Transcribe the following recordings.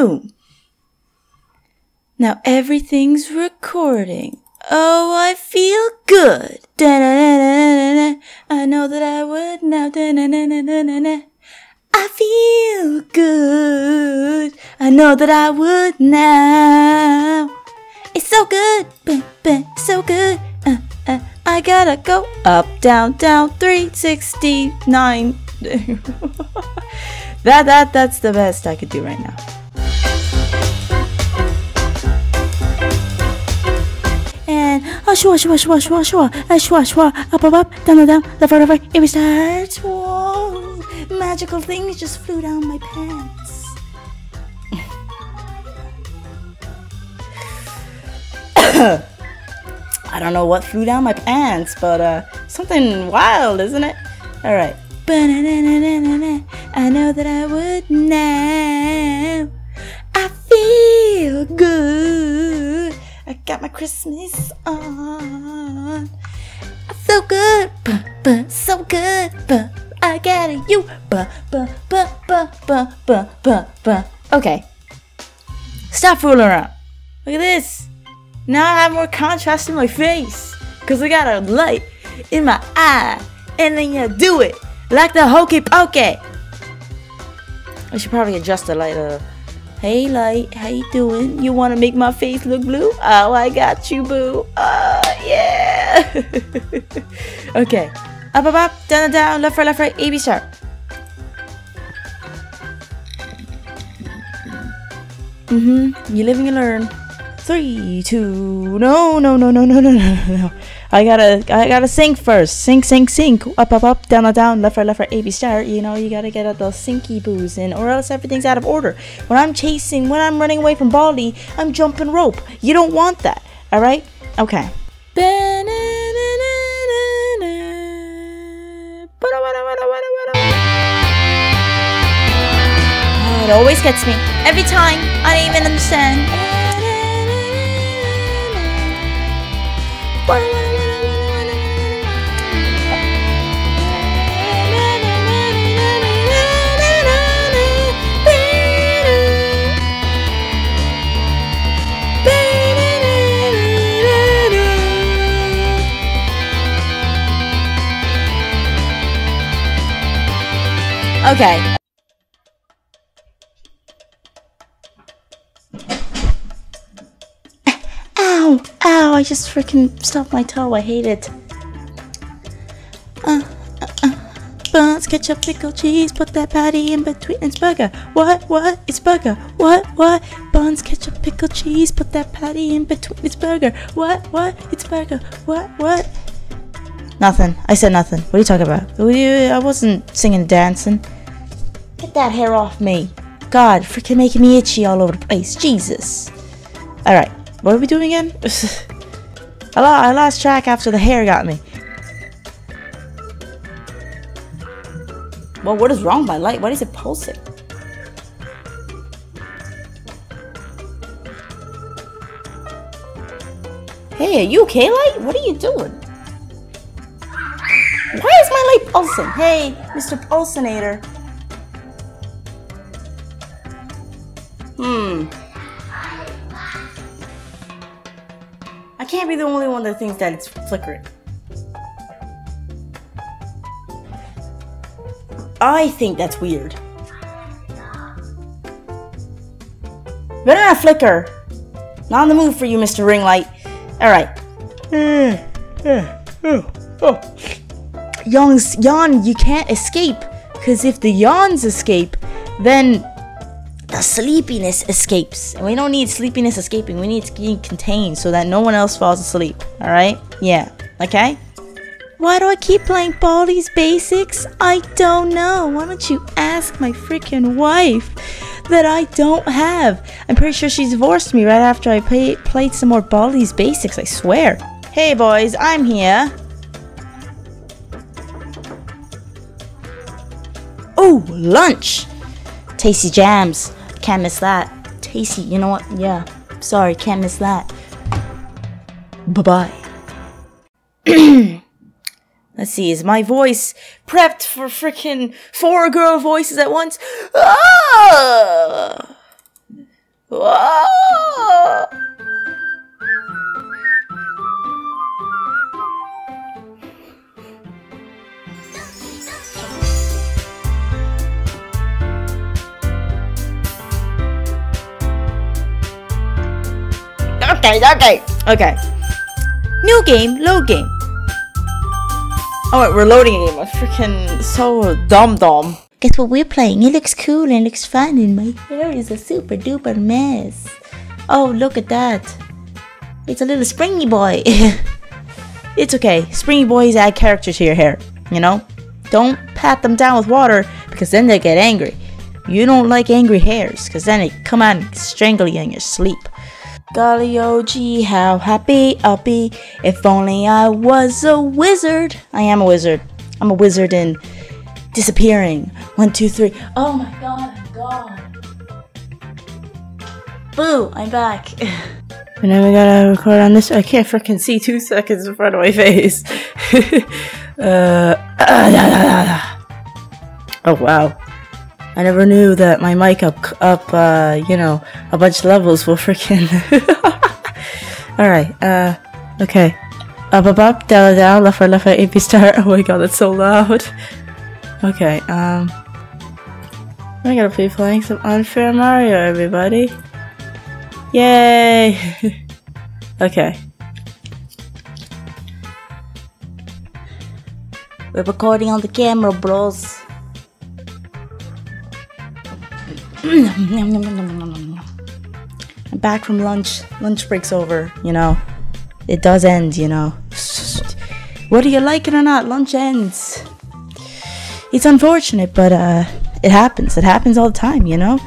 Boom! Now everything's recording. Oh, I feel good. I know that I would now. I feel good. I know that I would now. It's so good. So good. I gotta go up, down, down, 369. That's the best I could do right now. And up, up, up, down, down, left, right, right. It starts. Whoa! Magical things just flew down my pants. I don't know what flew down my pants, but something wild, isn't it? All right. I know that I would now. I feel good. I got my Christmas on. So good, so good. I got you. Okay. Stop fooling around. Look at this. Now I have more contrast in my face, cause I got a light in my eye, and then you do it like the hokey pokey. I should probably adjust the light. Hey light, how you doing? You wanna make my face look blue? Oh, I got you, boo. Oh yeah. Okay, up, up, up, down, down, left, right, A, B sharp. You live and you learn. 3, 2, no. I gotta sink first. Sink. Up, down, left, right, A, B star. You know, you gotta get out those sinky boos in, or else everything's out of order. When I'm running away from Baldi, I'm jumping rope. You don't want that, all right? Okay. It always gets me. Every time, I don't even understand. Okay. Ow! Ow! I just freaking stubbed my toe. I hate it. Buns, ketchup, pickle, cheese. Put that patty in between. It's burger. What? What? It's burger. What? What? Buns, ketchup, pickle, cheese. Put that patty in between. It's burger. What? What? It's burger. What? What? Nothing. I said nothing. What are you talking about? I wasn't singing, dancing. Get that hair off me. God, freaking making me itchy all over the place. Jesus. All right. What are we doing again? I lost track after the hair got me. Well, what is wrong with my light? Why is it pulsing? Hey, are you okay, light? What are you doing? Why is my light pulsing? Hey, Mr. Pulsinator. I can't be the only one that thinks that it's flickering. I think that's weird. Better not flicker. Not on the move for you, Mr. Ring Light. All right. Yawn, you can't escape. Because if the yawns escape, then the sleepiness escapes. And we don't need sleepiness escaping. We need to be contained so that no one else falls asleep. Alright? Yeah. Okay? Why do I keep playing Baldi's Basics? I don't know. Why don't you ask my freaking wife that I don't have? I'm pretty sure she divorced me right after I played some more Baldi's Basics. I swear. Hey boys, I'm here. Oh, lunch! Tasty jams. Can't miss that. Tasty, you know what? Yeah. Sorry, can't miss that. Bye-bye. Let's see, is my voice prepped for freaking 4 girl voices at once? Oh! Whoa! Okay. New game, load game. Oh wait, we're loading a game. I'm freaking so dumb. Guess what we're playing? It looks cool and looks fun, and my hair is a super duper mess. Oh, look at that. It's a little springy boy. It's okay. Springy boys add character to your hair, you know? Don't pat them down with water, because then they get angry. You don't like angry hairs, because then they come out and strangle you in your sleep. Golly, oh gee, how happy I'll be if only I was a wizard. I am a wizard. I'm a wizard in disappearing. 1, 2, 3. Oh my god, I'm gone. Boo, I'm back. And now we gotta record on this. I can't freaking see 2 seconds in front of my face. Oh wow. I never knew that my mic up a bunch of levels will freaking. Alright, okay. Up, down, left, right, AP star. Oh my god, that's so loud. Okay, I'm gonna be playing some Unfair Mario, everybody. Yay! Okay. We're recording on the camera, bros. I'm back from lunch. Lunch break's over, you know. It does end, you know. Whether you like it or not, lunch ends. It's unfortunate, but it happens. It happens all the time, you know.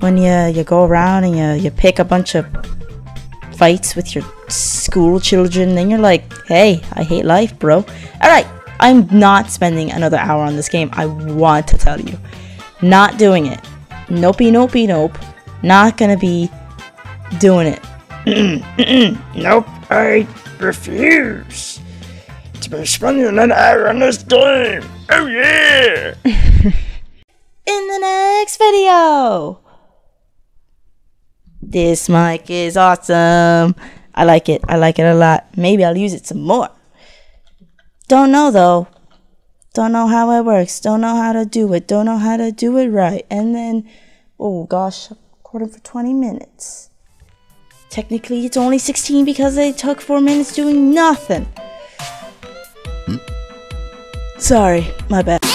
When you go around and you pick a bunch of fights with your school children, then you're like, hey, I hate life, bro. All right, I'm not spending another hour on this game. I want to tell you, not doing it. Nope. Not gonna be doing it. Nope, I refuse to be spending another hour on this game. Oh yeah! In the next video! This mic is awesome. I like it a lot. Maybe I'll use it some more. Don't know though. Don't know how it works. Don't know how to do it. Don't know how to do it right. And then, oh gosh, I'm recording for 20 minutes. Technically, it's only 16 because I took 4 minutes doing nothing. Sorry, my bad.